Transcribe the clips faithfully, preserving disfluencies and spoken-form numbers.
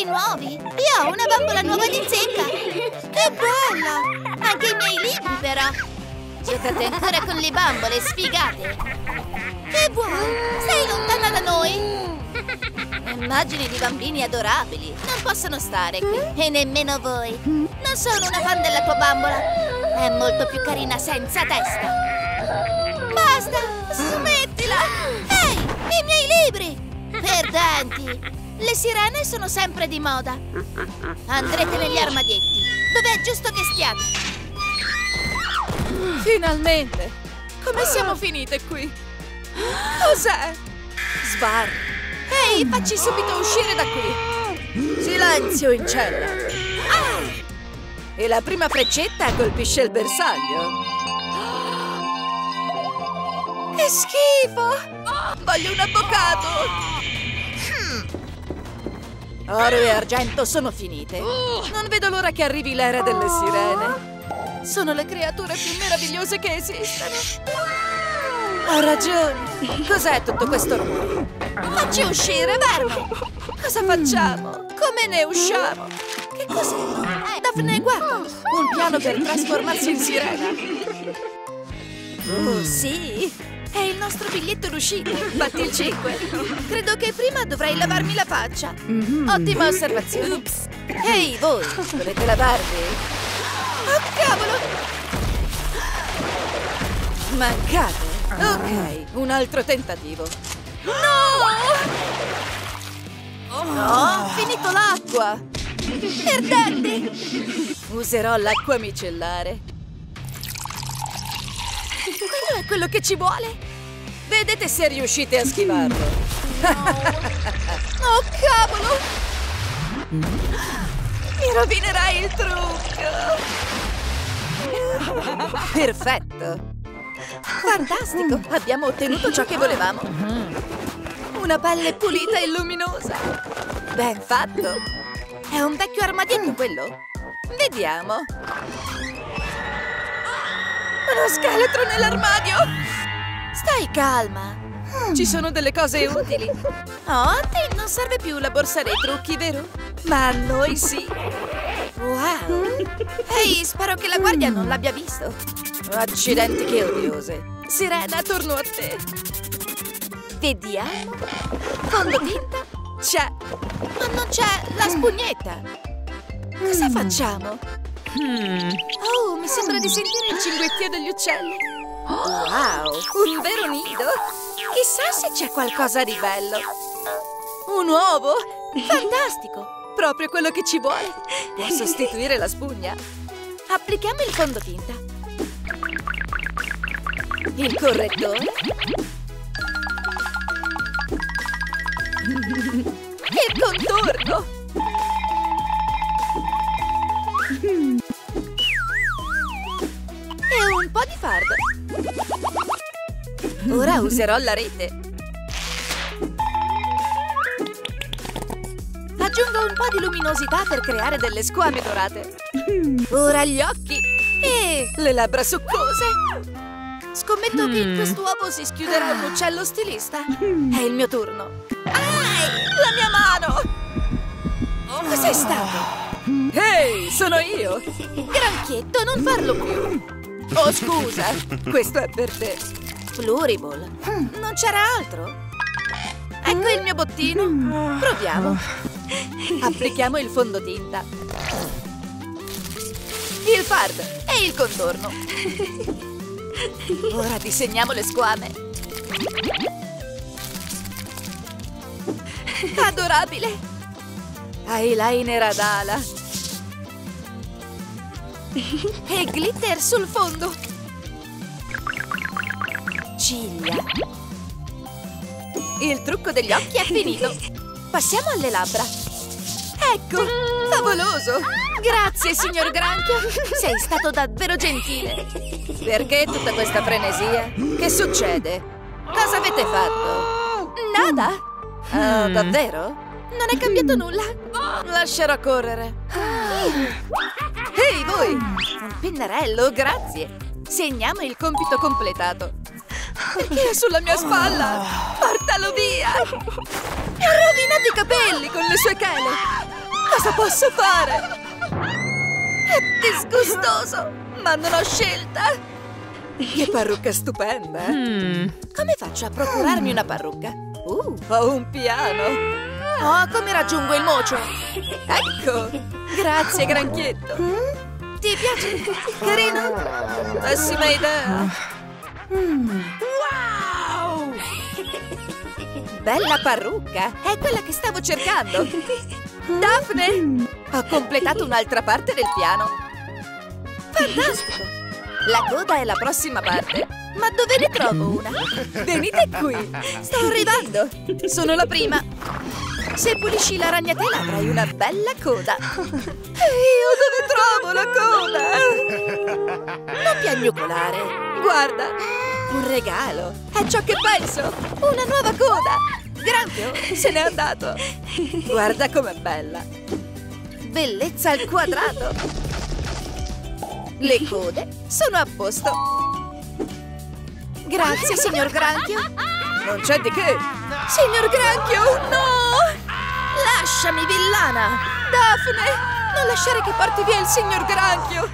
animali nuovi. Io ho una bambola nuova di zecca. Che bello! Anche i miei libri, però. Giocate ancora con le bambole, sfigate. Che buono! Sei lontana da noi. Immagini di bambini adorabili. Non possono stare qui. E nemmeno voi. Non sono una fan della tua bambola. È molto più carina senza testa. Basta! Smettila! Ehi! I miei libri! Perdenti! Le sirene sono sempre di moda. Andrete negli armadietti, dove è giusto che stiate. Finalmente! Come siamo finite qui? Cos'è? Sbarri! Ehi, facci subito uscire da qui! Silenzio in cella! Ah! E la prima freccetta colpisce il bersaglio! Che schifo! Voglio un avvocato! Oro e argento sono finite. Non vedo l'ora che arrivi l'era delle sirene. Sono le creature più meravigliose che esistano. Ho ragione. Cos'è tutto questo rumore? Facci uscire, verme. Cosa facciamo? Come ne usciamo? Che cos'è? Daphne, guarda. Un piano per trasformarsi in sirena. Oh, sì. È il nostro biglietto d'uscita. Batti il cinque. Credo che prima dovrei lavarmi la faccia. Ottima osservazione. Ups. Ehi, voi, volete lavarvi? Oh, cavolo! Mancate. Ok, un altro tentativo. No! Oh, ho finito l'acqua. Perdenti! Userò l'acqua micellare. Quello è quello che ci vuole? Vedete se riuscite a schivarlo. No. Oh, cavolo! Mi rovinerai il trucco! Perfetto! Fantastico! Abbiamo ottenuto ciò che volevamo! Una pelle pulita e luminosa! Ben fatto! È un vecchio armadietto quello? Vediamo! Uno scheletro nell'armadio! Stai calma! Ci sono delle cose utili! Oh, a te non serve più la borsa dei trucchi, vero? Ma a noi sì! Wow! Ehi, spero che la guardia non l'abbia visto! Accidenti, che odiose! Sirena, torno a te! Vediamo! Fondotinta? C'è! Ma non c'è la spugnetta! Cosa facciamo? Oh, mi sembra di sentire il cinguettio degli uccelli. Wow, un vero nido. Chissà se c'è qualcosa di bello. Un uovo? Fantastico, proprio quello che ci vuole. Può sostituire la spugna. Applichiamo il fondotinta. Il correttore. Il contorno. E un po' di fardo. Ora userò la rete. Aggiungo un po' di luminosità per creare delle squame dorate. Ora gli occhi e le labbra succose. Scommetto che in quest'uovo si schiuderà un uccello stilista. È il mio turno. Ai, la mia mano! Cos'è stato? Ehi, hey, sono io! Granchietto, non farlo più! Oh, scusa! Questo è per te! Pluriball! Non c'era altro? Ecco il mio bottino! Proviamo! Applichiamo il fondotinta! Il fard e il contorno! Ora disegniamo le squame! Adorabile! Eyeliner ad ala e glitter sul fondo. Ciglia. Il trucco degli occhi è finito. Passiamo alle labbra. Ecco, favoloso. Grazie, signor Granchio. Sei stato davvero gentile. Perché tutta questa frenesia? Che succede? Cosa avete fatto? Nada. Oh, davvero? Non è cambiato nulla. Lascerò correre. Ehi, voi! Un pennarello, grazie. Segniamo il compito completato. Perché è sulla mia spalla? Portalo via! Ha rovinato i capelli con le sue chele. Cosa posso fare? È disgustoso, ma non ho scelta. Che parrucca stupenda, eh? Mm. Come faccio a procurarmi una parrucca? Uh, ho un piano. Oh, come raggiungo il mocio? Ecco! Grazie, granchietto. Mm? Ti piace? Carino? Pessima idea. Mm. Wow! Bella parrucca! È quella che stavo cercando! Daphne! Ho completato un'altra parte del piano! Fantastico! La coda è la prossima parte! Ma dove ne trovo una? Venite qui! Sto arrivando! Sono la prima! Se pulisci la ragnatela avrai una bella coda! E io dove trovo la coda? Non piagnucolare! Guarda! Un regalo! È ciò che penso! Una nuova coda! Granchio se n'è andato! Guarda com'è bella! Bellezza al quadrato! Le code sono a posto! Grazie, signor Granchio! Non c'è di che! Signor Granchio, no! Lasciami, villana! Daphne! Non lasciare che porti via il signor Granchio!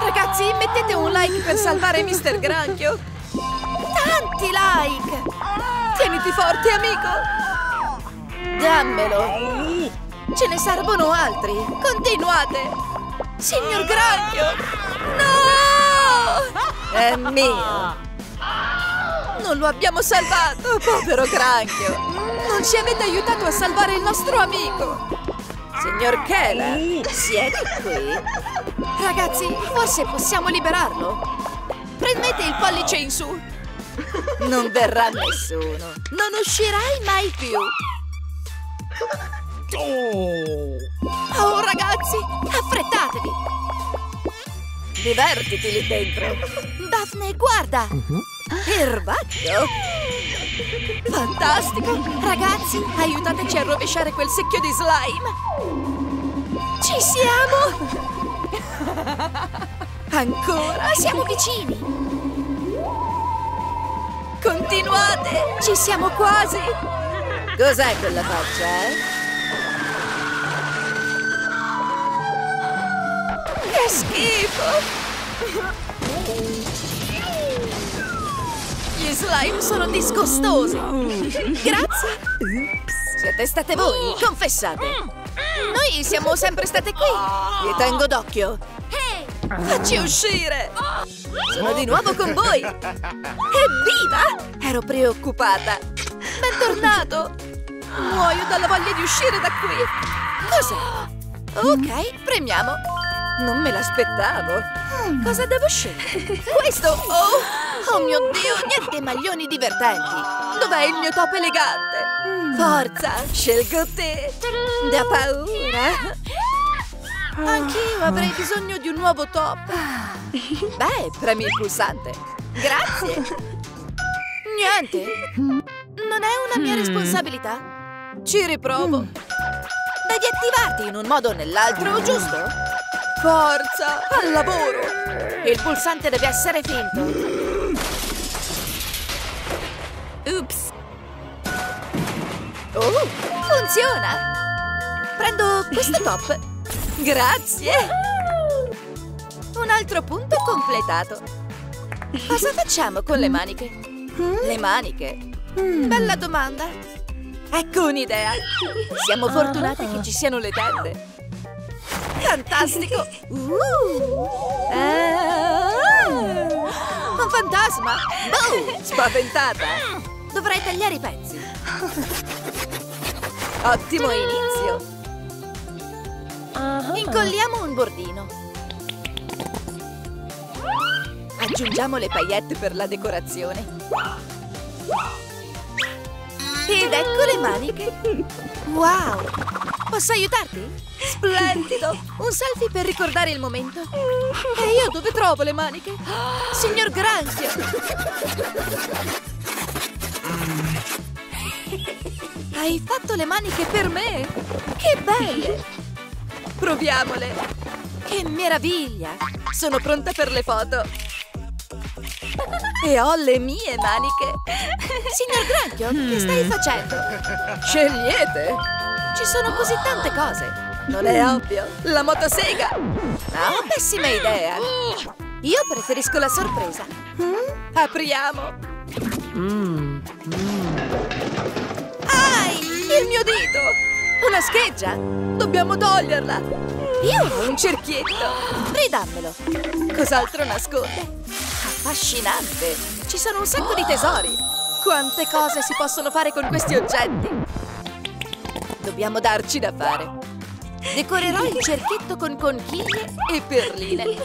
Ragazzi, mettete un like per salvare mister Granchio! Tanti like! Tieniti forte, amico! Dammelo! Ce ne servono altri! Continuate! Signor Granchio! No! È mio! Non lo abbiamo salvato, povero Granchio! Non ci avete aiutato a salvare il nostro amico! Signor Keller, siete qui? Ragazzi, forse possiamo liberarlo! Prendete il pollice in su! Non verrà nessuno. Non uscirai mai più. Oh, ragazzi, affrettatevi. Divertiti lì dentro. Daphne, guarda. Uh-huh. Erbacchio. Fantastico. Ragazzi, aiutateci a rovesciare quel secchio di slime. Ci siamo. Ancora. Siamo vicini. Continuate! Ci siamo quasi! Cos'è quella faccia, eh? Che schifo! Gli slime sono disgustosi! Grazie! Siete state voi, confessate! Noi siamo sempre state qui! Vi tengo d'occhio! Facci uscire! Sono di nuovo con voi! Evviva! Ero preoccupata! Bentornato! Muoio dalla voglia di uscire da qui! Cos'è? Ok, premiamo! Non me l'aspettavo! Cosa devo scegliere? Questo! Oh! Oh mio Dio! Niente maglioni divertenti! Dov'è il mio top elegante? Forza! Scelgo te! Da paura! Anch'io avrei bisogno di un nuovo top. Beh, premi il pulsante. Grazie. Niente. Non è una mia responsabilità. Ci riprovo. Devi attivarti in un modo o nell'altro, giusto? Forza, al lavoro. Il pulsante deve essere finto. Ups. Oh, funziona. Prendo questo top. Grazie! Un altro punto completato! Cosa facciamo con le maniche? Le maniche? Bella domanda! Ecco un'idea! Siamo fortunati che ci siano le tende! Fantastico! Uh. Ah. Un fantasma! Boom. Spaventata! Dovrai tagliare i pezzi! Ottimo inizio! Incolliamo un bordino. Aggiungiamo le paillette per la decorazione. Ed ecco le maniche. Wow! Posso aiutarti? Splendido! Un selfie per ricordare il momento. E io dove trovo le maniche? Signor Granchio! Hai fatto le maniche per me? Che belle! Proviamole! Che meraviglia! Sono pronta per le foto! E ho le mie maniche! Signor Granchio, mm. che stai facendo? Scegliete! Ci sono così tante cose! Non è ovvio? La motosega! No, pessima idea! Io preferisco la sorpresa! Apriamo! Mm. Mm. Ai! Il mio dito! Una scheggia! Dobbiamo toglierla! Io ho un cerchietto! Ridammelo! Cos'altro nasconde? Affascinante! Ci sono un sacco di tesori! Quante cose si possono fare con questi oggetti! Dobbiamo darci da fare. Decorerò il cerchietto con conchiglie e perline.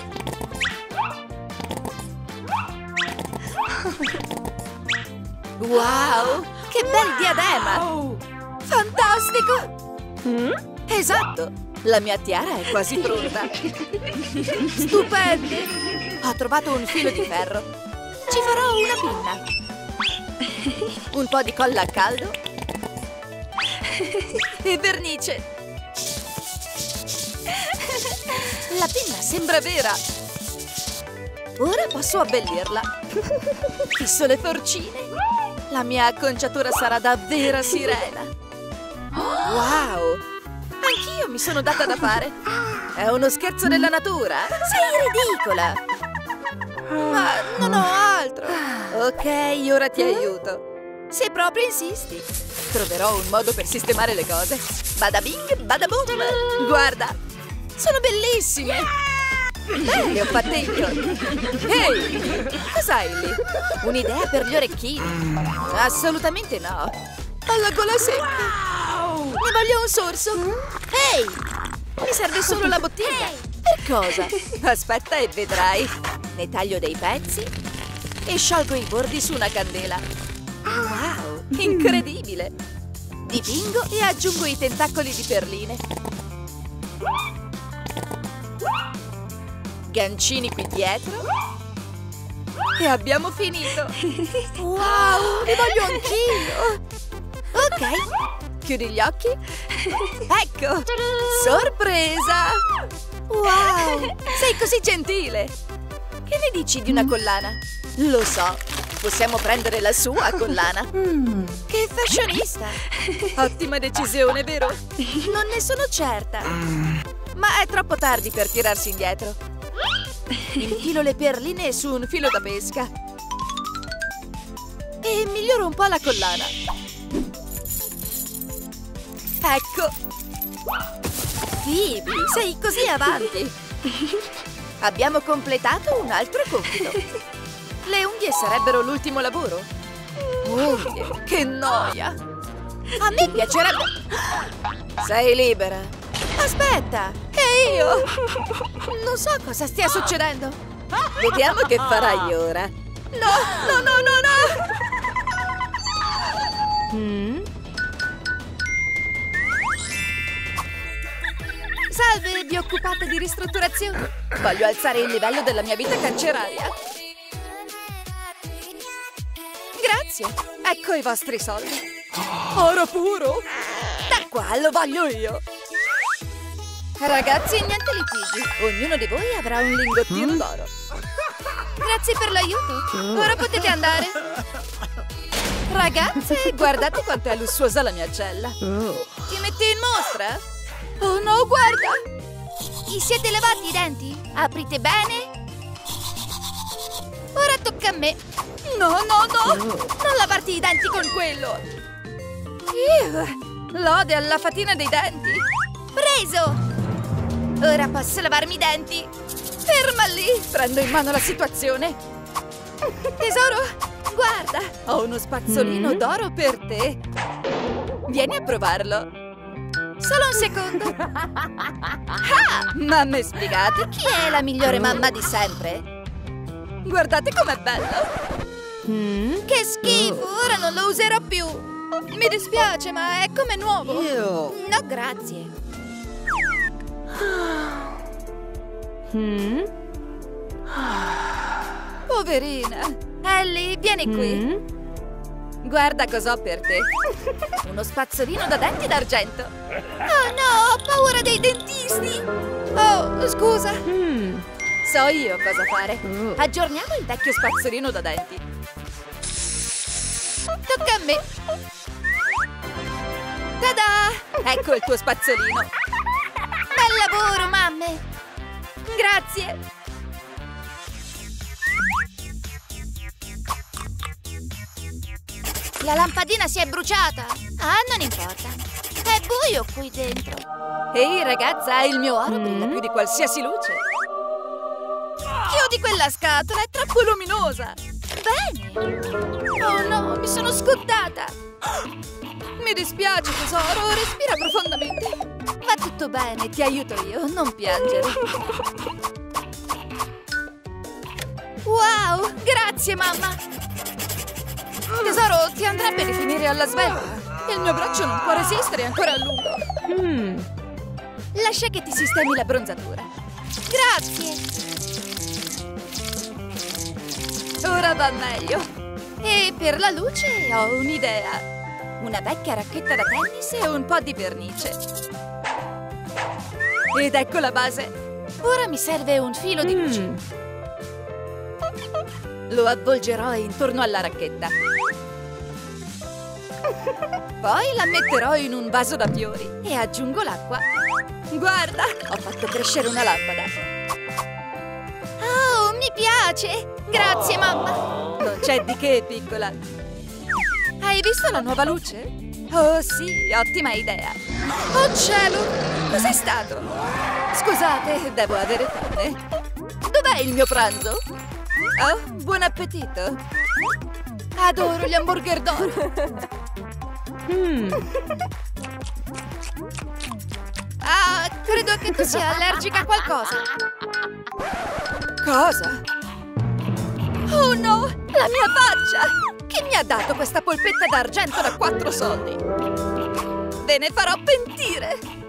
Wow! Che bel diadema! Fantastico! Esatto! La mia tiara è quasi pronta. Stupendo! Ho trovato un filo di ferro. Ci farò una pinna. Un po' di colla a caldo. E vernice! La pinna sembra vera! Ora posso abbellirla! Fisso le forcine! La mia acconciatura sarà da vera sirena! Wow! Anch'io mi sono data da fare! È uno scherzo della natura! Sei ridicola! Ma non ho altro! Ok, ora ti aiuto! Se proprio insisti, troverò un modo per sistemare le cose. Bada bing, bada boom! Guarda, sono bellissime! Beh, le ho fatte io! Ehi, cos'hai lì? Un'idea per gli orecchini? Assolutamente no! Ho la gola secca! Ne voglio un sorso! Ehi, mi serve solo la bottiglia! Per cosa? Aspetta e vedrai! Ne taglio dei pezzi e sciolgo i bordi su una candela! Wow, incredibile! Dipingo e aggiungo i tentacoli di perline. Gancini qui dietro. E abbiamo finito! Wow, li voglio anch'io! Ok, chiudi gli occhi. Ecco! Sorpresa! Wow, sei così gentile! Che ne dici di una collana? Lo so! Possiamo prendere la sua collana. Mm. Che fashionista! Ottima decisione, vero? Non ne sono certa. Ma è troppo tardi per tirarsi indietro. Infilo le perline su un filo da pesca. E miglioro un po' la collana. Ecco. Phoebe, sei così avanti. Abbiamo completato un altro compito. Le unghie sarebbero l'ultimo lavoro? Unghie, che noia! A me piacerebbe... Sei libera! Aspetta! E io? Non so cosa stia succedendo! Vediamo che farai ora! No, no, no, no, no! Mm? Salve, vi occupate di ristrutturazione? Voglio alzare il livello della mia vita carceraria! Ecco i vostri soldi. Oro puro? Da qua lo voglio io. Ragazzi, niente litigi. Ognuno di voi avrà un lingottino d'oro. Grazie per l'aiuto. Ora potete andare. Ragazze, guardate quanto è lussuosa la mia cella. Ti metti in mostra? Oh no, guarda. Vi siete lavati i denti? Aprite bene. Ora tocca a me. No, no, no! Non lavarti i denti con quello! Ew, lode alla fatina dei denti! Preso! Ora posso lavarmi i denti! Ferma lì! Prendo in mano la situazione! Tesoro, guarda! Ho uno spazzolino mm. d'oro per te! Vieni a provarlo! Solo un secondo! Ah! Mamme spiegate! Chi è la migliore mamma di sempre? Guardate com'è bello! Mm? Che schifo, ora non lo userò più. Mi dispiace, ma è come nuovo. Ew. No, grazie. Mm? Poverina. Ellie, vieni qui. Mm? Guarda cos'ho per te. Uno spazzolino da denti d'argento. Oh no, ho paura dei dentisti. Oh, scusa. Mm. So io cosa fare. Aggiorniamo il vecchio spazzolino da denti. Tocca a me! Tada! Ecco il tuo spazzolino! Bel lavoro, mamme! Grazie! La lampadina si è bruciata! Ah, non importa! È buio qui dentro! Ehi, ragazza, il mio oro brilla più di qualsiasi luce! Chiudi quella scatola, è troppo luminosa! Bene! Oh no, mi sono scottata! Mi dispiace, tesoro, respira profondamente! Va tutto bene, ti aiuto io, non piangere. Wow, grazie mamma. Tesoro, ti andrà bene finire alla sveglia. Il mio braccio non può resistere ancora a lungo. Mm. Lascia che ti sistemi la bronzatura. Grazie. Ora va meglio. E per la luce ho un'idea. Una vecchia racchetta da tennis e un po' di vernice. Ed ecco la base. Ora mi serve un filo di luce. Mm. Lo avvolgerò intorno alla racchetta. Poi la metterò in un vaso da fiori e aggiungo l'acqua. Guarda, ho fatto crescere una lampada. Oh, mi piace! Grazie, mamma! Non c'è di che, piccola. Hai visto la nuova luce? Oh, sì, ottima idea. Oh, cielo! Cos'è stato? Scusate, devo avere fame. Dov'è il mio pranzo? Oh, buon appetito. Adoro gli hamburger d'oro. Mm. Ah, credo che tu sia allergica a qualcosa. Cosa? Oh no, la mia faccia! Chi mi ha dato questa polpetta d'argento da quattro soldi? Ve ne farò pentire.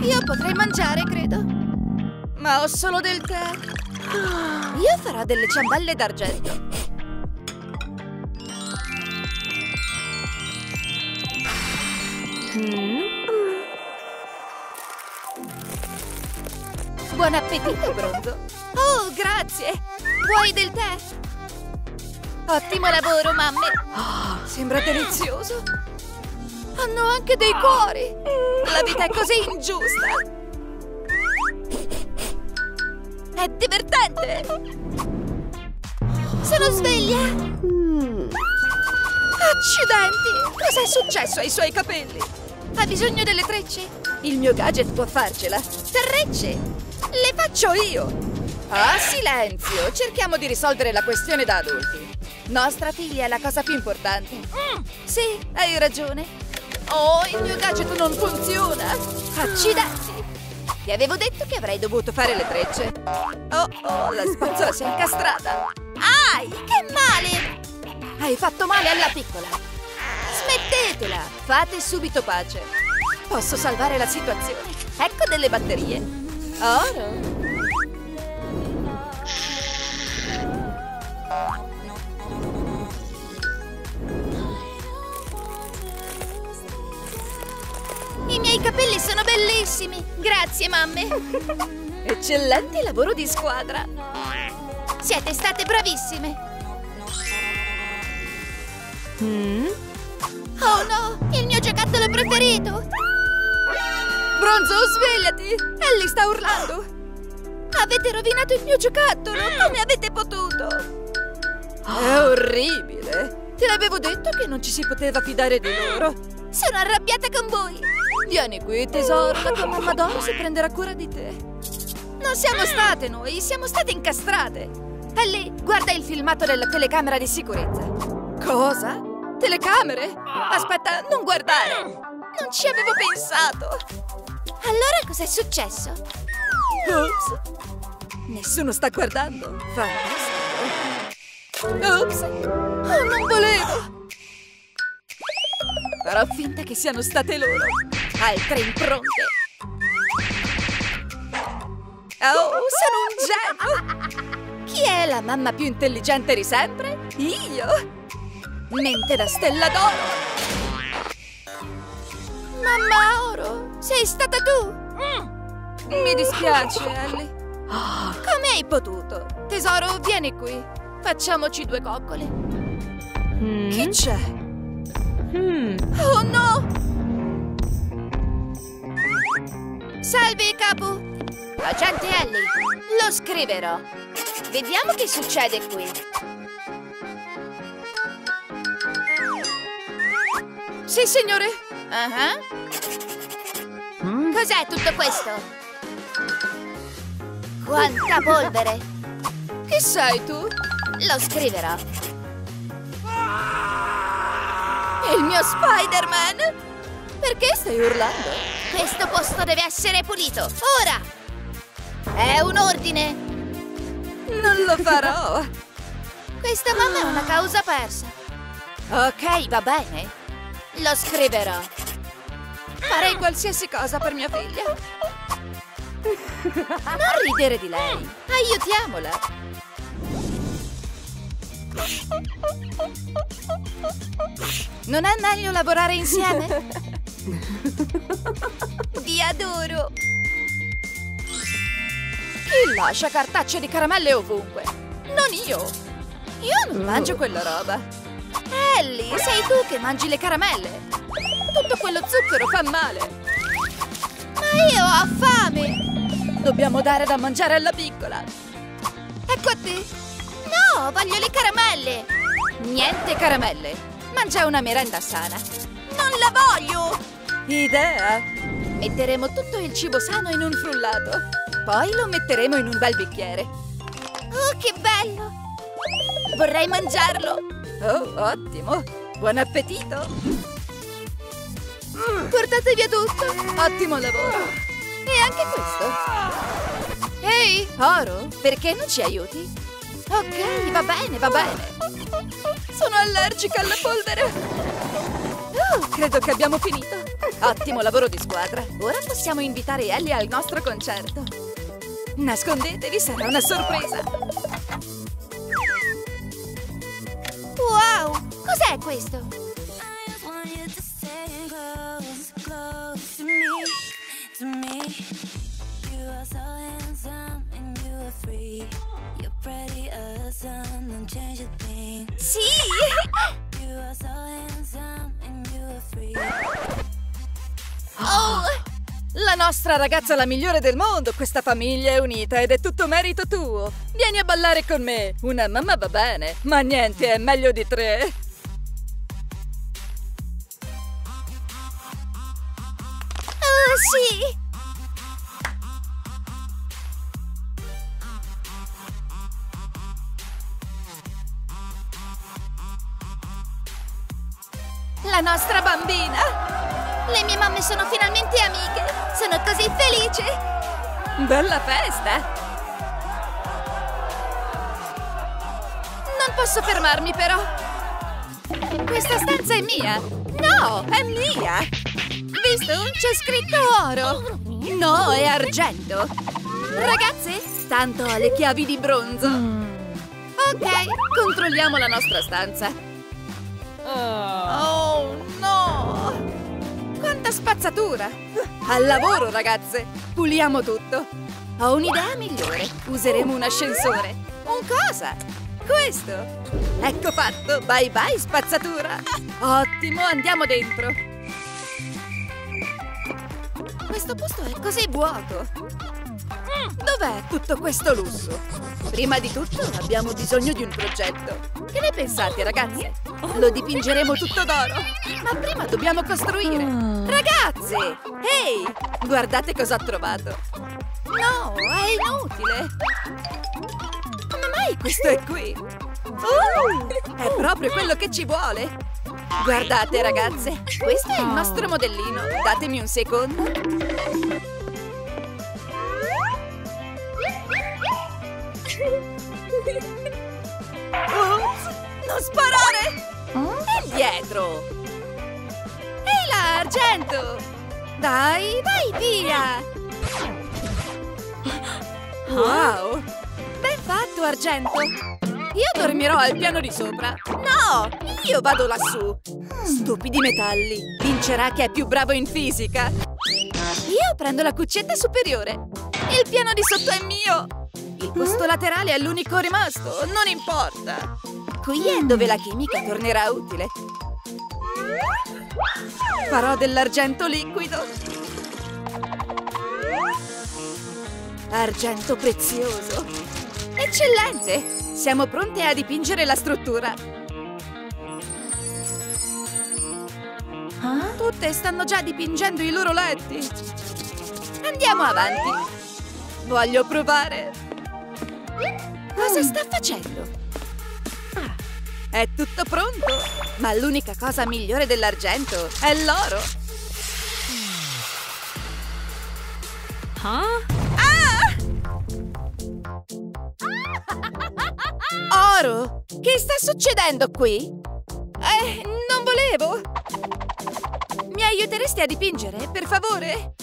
Io potrei mangiare, credo. Ma ho solo del tè. Io farò delle ciambelle d'argento. Mm. Buon appetito, bronzo. Oh, grazie. Vuoi del tè? Ottimo lavoro, mamme. Oh, sembra delizioso. Hanno anche dei cuori! La vita è così ingiusta! È divertente! Sono sveglia! Accidenti! Cos'è successo ai suoi capelli? Ha bisogno delle trecce? Il mio gadget può farcela! Trecce! Le faccio io! Ah, silenzio! Cerchiamo di risolvere la questione da adulti! Nostra figlia è la cosa più importante! Sì, hai ragione! Oh, il mio gadget non funziona! Accidenti! Ti avevo detto che avrei dovuto fare le trecce. Oh, oh, la spazzola si è incastrata! Ai, che male! Hai fatto male alla piccola! Smettetela! Fate subito pace! Posso salvare la situazione! Ecco delle batterie! Oro! I miei capelli sono bellissimi! Grazie, mamme! Eccellente lavoro di squadra! Siete state bravissime! Mm? Oh no! Il mio giocattolo preferito! Bronzo, svegliati! Ellie sta urlando! Avete rovinato il mio giocattolo! Come avete potuto? È orribile! Te l'avevo detto che non ci si poteva fidare di loro! Sono arrabbiata con voi! Vieni qui, tesoro, la tua mamma Dora si prenderà cura di te. Non siamo state noi, siamo state incastrate. Ellie, guarda il filmato della telecamera di sicurezza. Cosa? Telecamere? Aspetta, non guardare! Non ci avevo pensato! Allora cos'è successo? Ops! Nessuno sta guardando. Fantastico! Ops! Oh, non volevo! Farò finta che siano state loro. Altre impronte. Oh, sono un genio! Chi è la mamma più intelligente di sempre? Io! Mente da stella d'oro! Mamma Oro, sei stata tu! Mi dispiace, Ellie. Come hai potuto? Tesoro, vieni qui. Facciamoci due coccole. Mm. Chi c'è? Oh no! Salve, capo! Agente Ellie, lo scriverò. Vediamo che succede qui. Sì, signore. Uh-huh. mm? Cos'è tutto questo? Quanta polvere! Chi sei tu? Lo scriverò. Il mio Spider-Man! Perché stai urlando? Questo posto deve essere pulito! Ora! È un ordine! Non lo farò! Questa mamma è una causa persa. Ok, va bene. Lo scriverò. Farei qualsiasi cosa per mia figlia. Non ridere di lei. Aiutiamola. Non è meglio lavorare insieme? Vi adoro. Chi lascia cartacce di caramelle ovunque? Non io. Io non mangio quella roba. Ellie, sei tu che mangi le caramelle! Tutto quello zucchero fa male! Ma io ho fame! Dobbiamo dare da mangiare alla piccola! Ecco a te! No, voglio le caramelle! Niente caramelle! Mangia una merenda sana! Non la voglio! Idea! Metteremo tutto il cibo sano in un frullato! Poi lo metteremo in un bel bicchiere! Oh, che bello! Vorrei mangiarlo! Oh, ottimo! Buon appetito! Mm. Portate via tutto! Ottimo lavoro! E anche questo! Ehi, Oro, perché non ci aiuti? Ok, va bene, va bene! Sono allergica alla polvere! Oh, credo che abbiamo finito! Ottimo lavoro di squadra! Ora possiamo invitare Ellie al nostro concerto! Nascondetevi, sarà una sorpresa! Wow! Cos'è questo? Sì! Oh! La nostra ragazza è la migliore del mondo! Questa famiglia è unita ed è tutto merito tuo! Vieni a ballare con me! Una mamma va bene, ma niente è meglio di tre! Oh sì! La nostra bambina! Le mie mamme sono finalmente amiche! Sono così felice! Bella festa! Non posso fermarmi, però! Questa stanza è mia! No, è mia! Visto? C'è scritto oro! No, è argento! Ragazze, tanto ho le chiavi di bronzo! Ok, controlliamo la nostra stanza! Oh no! Quanta spazzatura! Al lavoro, ragazze! Puliamo tutto! Ho un'idea migliore! Useremo un ascensore! Un cosa? Questo! Ecco fatto! Bye bye, spazzatura! Ottimo, andiamo dentro! Questo posto è così vuoto! Dov'è tutto questo lusso? Prima di tutto abbiamo bisogno di un progetto! Che ne pensate, ragazze? Lo dipingeremo tutto d'oro! Ma prima dobbiamo costruire! Ragazzi! Ehi! Hey, guardate cosa ho trovato! No, è inutile! Come mai questo è qui? Oh, è proprio quello che ci vuole! Guardate, ragazze! Questo è il nostro modellino! Datemi un secondo! Oops! Non sparare! E dietro! Ehi là, argento! Dai, vai via! Wow! Ben fatto, argento! Io dormirò al piano di sopra! No! Io vado lassù! Stupidi metalli! Vincerà chi è più bravo in fisica! Io prendo la cuccetta superiore! Il piano di sotto è mio! Il posto laterale è l'unico rimasto! Non importa! Qui è dove la chimica tornerà utile. Farò dell'argento liquido. Argento prezioso! Eccellente! Siamo pronte a dipingere la struttura! Huh? Tutte stanno già dipingendo i loro letti! Andiamo avanti! Voglio provare! Cosa sta facendo? Ah, è tutto pronto! Ma l'unica cosa migliore dell'argento è l'oro! Huh? Oro! Che sta succedendo qui? Eh, non volevo! Mi aiuteresti a dipingere, per favore?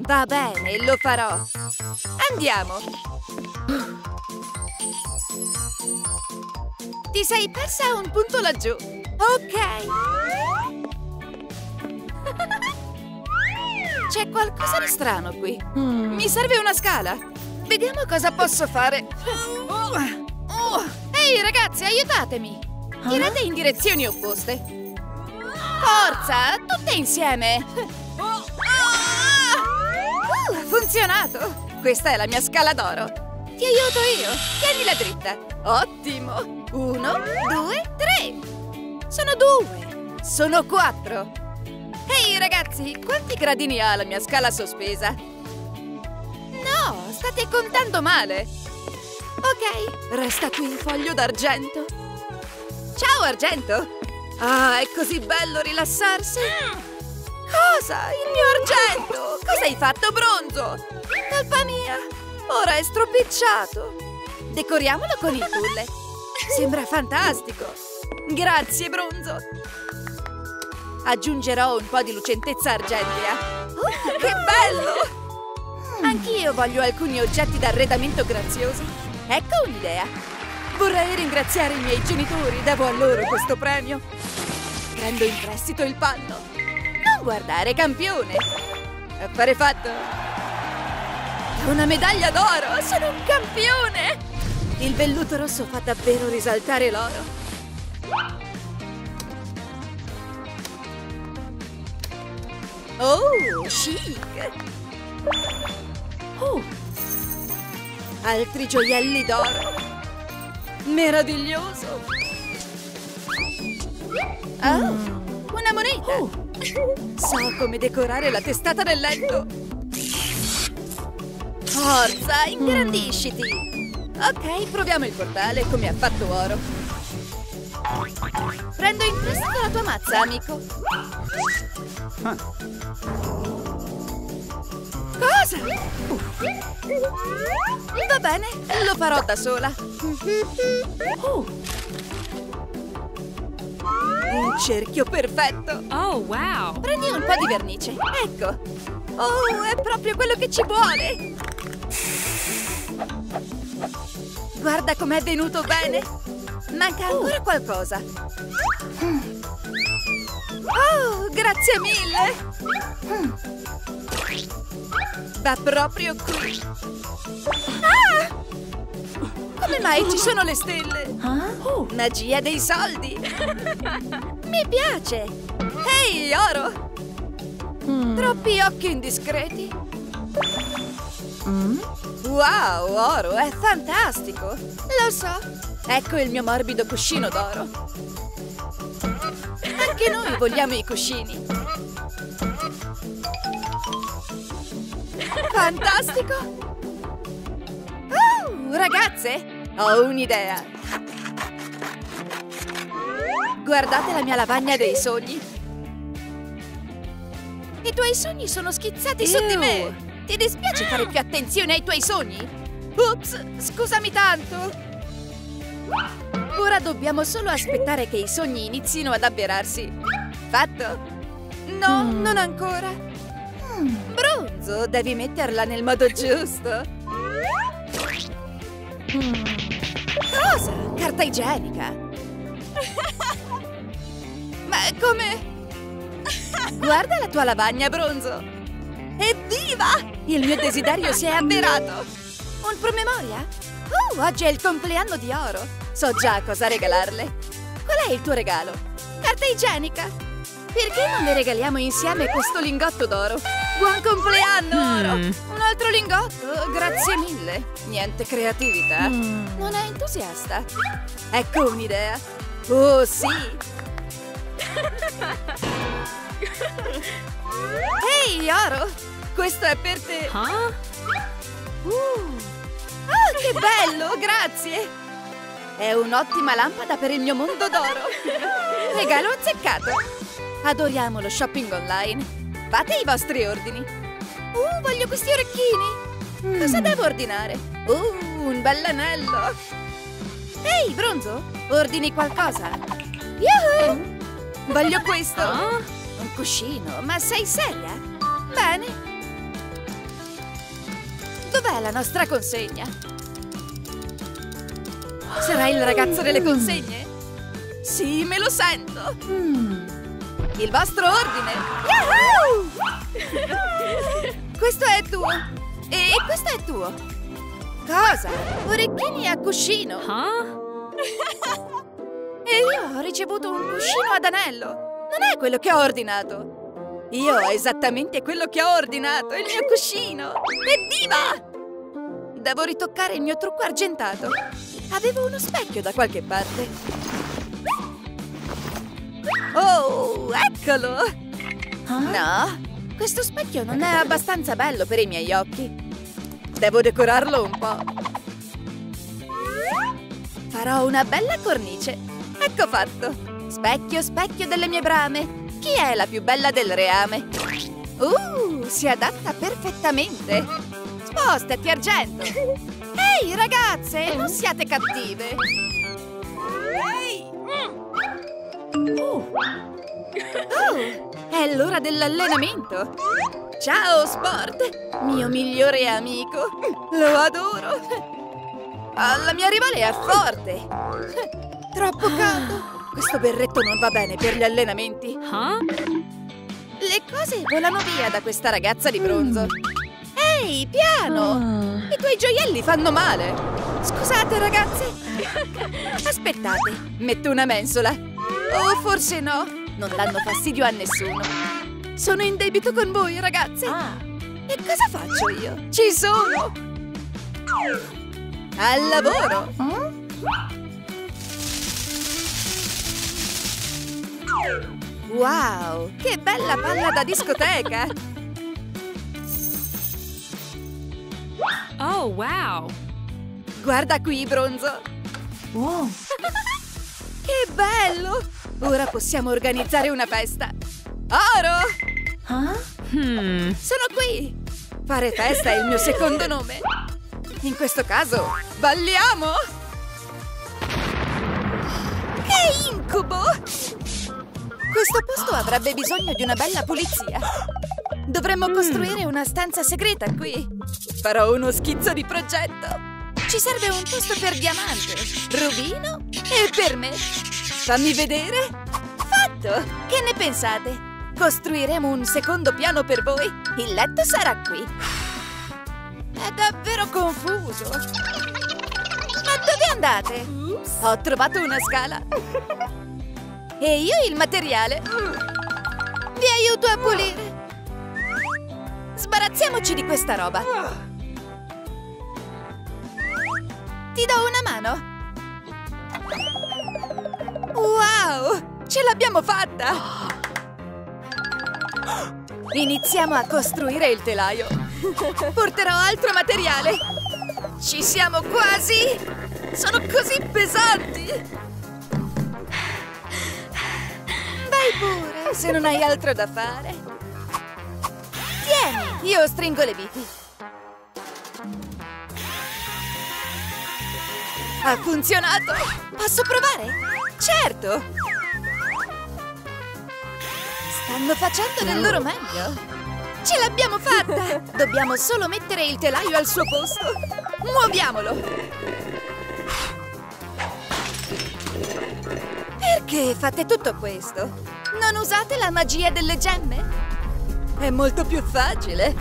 Va bene, lo farò! Andiamo! Ti sei persa un punto laggiù! Ok! C'è qualcosa di strano qui! Mi serve una scala! Vediamo cosa posso fare! Oh! Ehi, ragazzi, aiutatemi! Tirate in direzioni opposte! Forza! Tutte insieme! Uh, ha funzionato! Questa è la mia scala d'oro! Ti aiuto io! Tienila dritta! Ottimo! Uno, due, tre! Sono due! Sono quattro! Ehi, ragazzi, quanti gradini ha la mia scala sospesa? No, state contando male! Ok, resta qui il foglio d'argento. Ciao, argento! Ah, è così bello rilassarsi! Cosa? Il mio argento! Cosa hai fatto, bronzo? Colpa mia! Ora è stropicciato! Decoriamolo con il tulle! Sembra fantastico! Grazie, bronzo! Aggiungerò un po' di lucentezza argentea! Oh, che bello! Anch'io voglio alcuni oggetti d'arredamento graziosi! Ecco un'idea! Vorrei ringraziare i miei genitori, devo a loro questo premio! Prendo in prestito il panno! Non guardare, campione! Affare fatto! Una medaglia d'oro! Sono un campione! Il velluto rosso fa davvero risaltare l'oro! Oh, chic! Oh! Altri gioielli d'oro! Meraviglioso! Oh, una moneta! Oh. So come decorare la testata del letto! Forza, ingrandisciti! Ok, proviamo il portale come ha fatto oro! Prendo in prestito la tua mazza, amico! Cosa? Va bene, lo farò da sola. Oh. Un cerchio perfetto. Oh, wow. Prendi un po' di vernice. Ecco. Oh, è proprio quello che ci vuole. Guarda com'è venuto bene. Manca ancora qualcosa. Oh, grazie mille. Va proprio qui! Ah! Come mai ci sono le stelle? Magia dei soldi! Mi piace! Ehi, oro! Troppi occhi indiscreti! Wow, oro, è fantastico! Lo so! Ecco il mio morbido cuscino d'oro! Anche noi vogliamo i cuscini! Fantastico! Oh, ragazze! Ho un'idea! Guardate la mia lavagna dei sogni! I tuoi sogni sono schizzati Eww. Su di me! Ti dispiace fare più attenzione ai tuoi sogni? Ops, scusami tanto! Ora dobbiamo solo aspettare che i sogni inizino ad avverarsi! Fatto? No, mm. non ancora! Mm. Bronzo, devi metterla nel modo giusto! Mm. Cosa? Carta igienica! Ma come? Guarda la tua lavagna, bronzo! Evviva! Il mio desiderio si è avverato! Un promemoria? Oh, oggi è il compleanno di oro! So già cosa regalarle! Qual è il tuo regalo? Carta igienica! Perché non le regaliamo insieme questo lingotto d'oro? Buon compleanno, oro! Un altro Lingotto, grazie mille. Niente creatività. Mm. Non è entusiasta. Ecco un'idea. Oh, sì. Ehi, hey, Oro. Questo è per te. Huh? Uh. Oh, che bello, grazie. È un'ottima lampada per il mio mondo d'oro. Regalo azzeccato. Adoriamo lo shopping online. Fate i vostri ordini. Uh, voglio questi orecchini! Mm. Cosa devo ordinare? Uh, un bell'anello! Ehi, hey, bronzo! Ordini qualcosa! Yuhu! Mm. Voglio questo! Oh. Un cuscino, ma sei seria? Bene! Dov'è la nostra consegna? Sarà il ragazzo delle consegne? Sì, me lo sento! Mm. Il vostro ordine! Yuhu! Questo è tuo! E questo è tuo! Cosa? Orecchini a cuscino! Huh? E io ho ricevuto un cuscino ad anello! Non è quello che ho ordinato! Io ho esattamente quello che ho ordinato! Il mio cuscino! Evviva! Devo ritoccare il mio trucco argentato! Avevo uno specchio da qualche parte! Oh, eccolo! Huh? No! Questo specchio non è abbastanza bello per i miei occhi. Devo decorarlo un po'. Farò una bella cornice. Ecco fatto. Specchio, specchio delle mie brame. Chi è la più bella del reame? Uh, si adatta perfettamente. Spostati, argento. Ehi, ragazze, non siate cattive. Ehi! Uh. Oh, è l'ora dell'allenamento! Ciao, Sport! Mio migliore amico! Lo adoro! La mia rivale è forte! Troppo caldo! Questo berretto non va bene per gli allenamenti! Le cose volano via da questa ragazza di bronzo! Ehi, piano! I tuoi gioielli fanno male! Scusate, ragazze! Aspettate, metto una mensola! Oh, forse no! Non danno fastidio a nessuno. Sono in debito con voi, ragazzi. Ah. E cosa faccio io? Ci sono! Al lavoro! Mm? Wow! Che bella palla da discoteca! Oh, wow! Guarda qui, bronzo! Wow! Che bello! Ora possiamo organizzare una festa! Oro! Huh? Hmm. Sono qui! Fare festa è il mio secondo nome! In questo caso, balliamo! Che incubo! Questo posto avrebbe bisogno di una bella pulizia! Dovremmo costruire una stanza segreta qui! Farò uno schizzo di progetto! Ci serve un posto per diamante, rubino e per me! Fammi vedere! Fatto! Che ne pensate? Costruiremo un secondo piano per voi! Il letto sarà qui! È davvero confuso! Ma dove andate? Ho trovato una scala! E io il materiale! Vi aiuto a pulire! Sbarazziamoci di questa roba! Ti do una mano! Wow! Ce l'abbiamo fatta! Iniziamo a costruire il telaio! Porterò altro materiale! Ci siamo quasi! Sono così pesanti! Vai pure, se non hai altro da fare! Tieni, io stringo le viti! Ha funzionato! Posso provare? Certo! Stanno facendo del loro meglio! Ce l'abbiamo fatta! Dobbiamo solo mettere il telaio al suo posto! Muoviamolo! Perché fate tutto questo? Non usate la magia delle gemme? È molto più facile!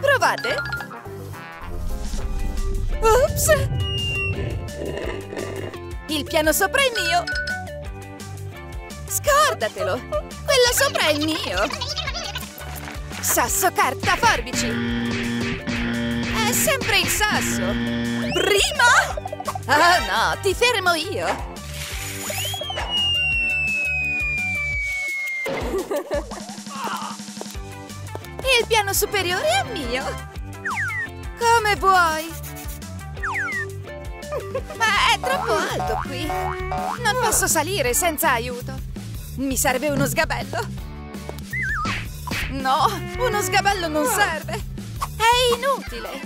Provate! Ops! Il piano sopra è mio! Scordatelo! Quello sopra è il mio! Sasso, carta, forbici! È sempre il sasso! Primo! Oh no, ti fermo io! E il piano superiore è mio! Come vuoi! Ma è troppo alto qui! Non posso salire senza aiuto! Mi serve uno sgabello! No, uno sgabello non serve! È inutile!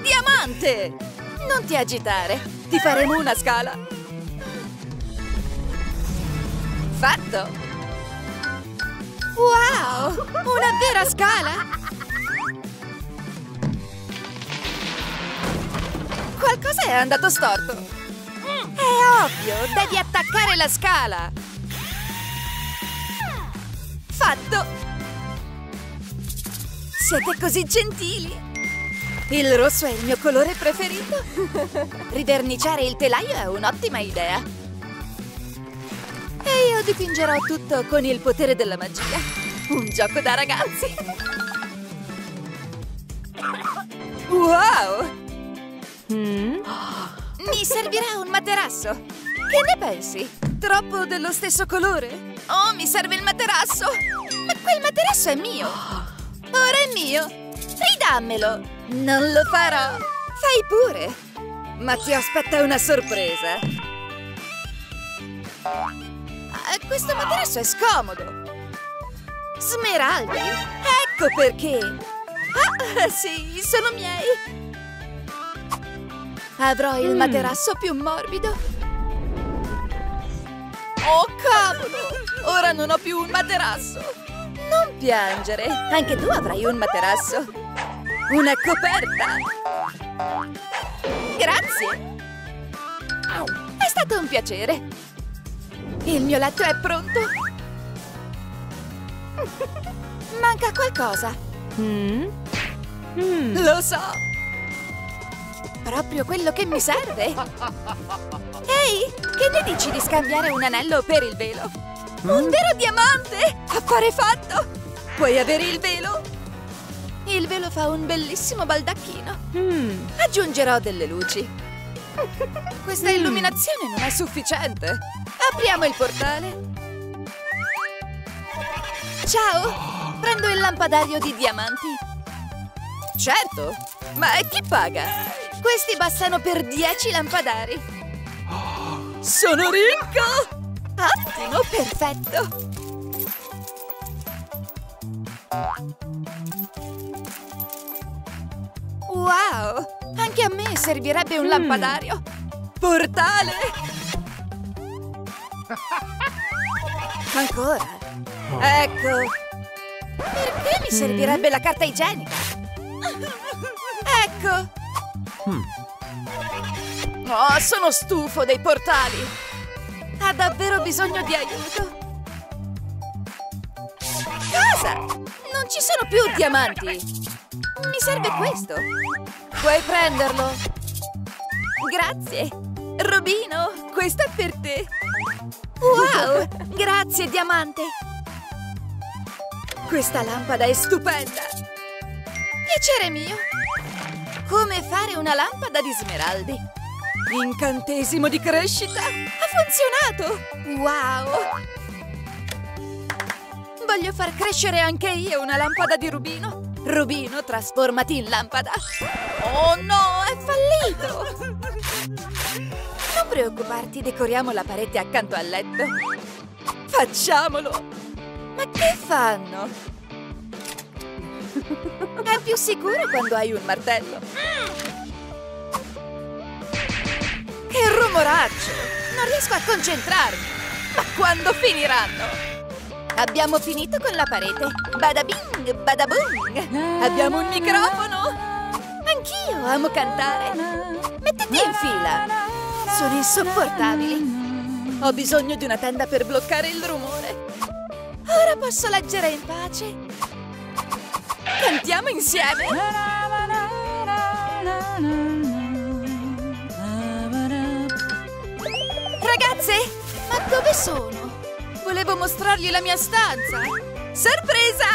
Diamante! Non ti agitare! Ti faremo una scala! Fatto! Wow! Una vera scala! Qualcosa è andato storto! È ovvio! Devi attaccare la scala! Fatto! Siete così gentili! Il rosso è il mio colore preferito! Riverniciare il telaio è un'ottima idea! E io dipingerò tutto con il potere della magia! Un gioco da ragazzi! Wow! Mm? Mi servirà un materasso! Che ne pensi? Troppo dello stesso colore? Oh, mi serve il materasso! Ma quel materasso è mio! Ora è mio! Ridammelo! Non lo farò! Fai pure! Ma ti aspetta una sorpresa! Questo materasso è scomodo! Smeraldi! Ecco perché! Ah, sì, sono miei! Avrò il materasso più morbido! Oh, cavolo! Ora non ho più un materasso! Non piangere! Anche tu avrai un materasso! Una coperta! Grazie! È stato un piacere! Il mio letto è pronto! Manca qualcosa! Mm? Mm. Lo so! Proprio quello che mi serve! Ehi, che ne dici di scambiare un anello per il velo? Un vero diamante! Affare fatto! Puoi avere il velo? Il velo fa un bellissimo baldacchino. Mm. Aggiungerò delle luci. Questa illuminazione non è sufficiente. Apriamo il portale. Ciao! Prendo il lampadario di diamanti. Certo, ma chi paga? Questi bastano per dieci lampadari. Sono ricco! Ottimo, perfetto! Wow! Anche a me servirebbe un lampadario! Portale! Ancora! Ecco! Perché mi servirebbe la carta igienica? Ecco! Oh, sono stufo dei portali! Ha davvero bisogno di aiuto! Cosa? Non ci sono più diamanti! Mi serve questo! Puoi prenderlo! Grazie! Robino, questo è per te! Wow! Grazie, diamante! Questa lampada è stupenda! Piacere mio! Come fare una lampada di smeraldi? Incantesimo di crescita! Ha funzionato! Wow! Voglio far crescere anche io una lampada di rubino! Rubino, trasformati in lampada! Oh no, è fallito! Non preoccuparti, decoriamo la parete accanto al letto! Facciamolo! Ma che fanno? È più sicuro quando hai un martello! Che rumoraccio! Non riesco a concentrarmi! Ma quando finiranno? Abbiamo finito con la parete! Bada bing, bada boom! Abbiamo un microfono! Anch'io amo cantare! Mettiti in fila! Sono insopportabili! Ho bisogno di una tenda per bloccare il rumore! Ora posso leggere in pace! Cantiamo insieme! Ragazze, ma dove sono? Volevo mostrargli la mia stanza. Sorpresa!